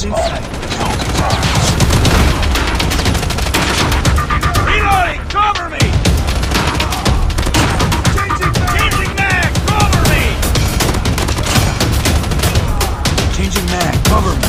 Hostiles in sight. Reloading! Cover me! Changing mag! Cover me! Changing mag! Cover me!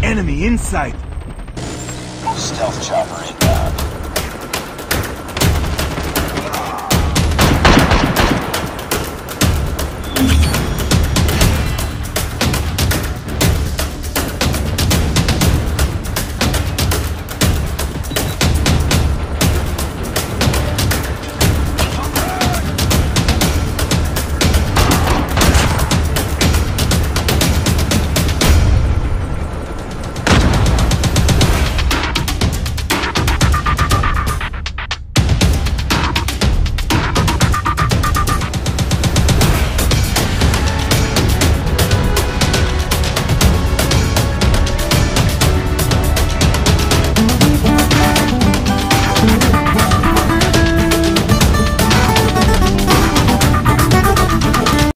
Enemy in sight. Stealth chopper inbound.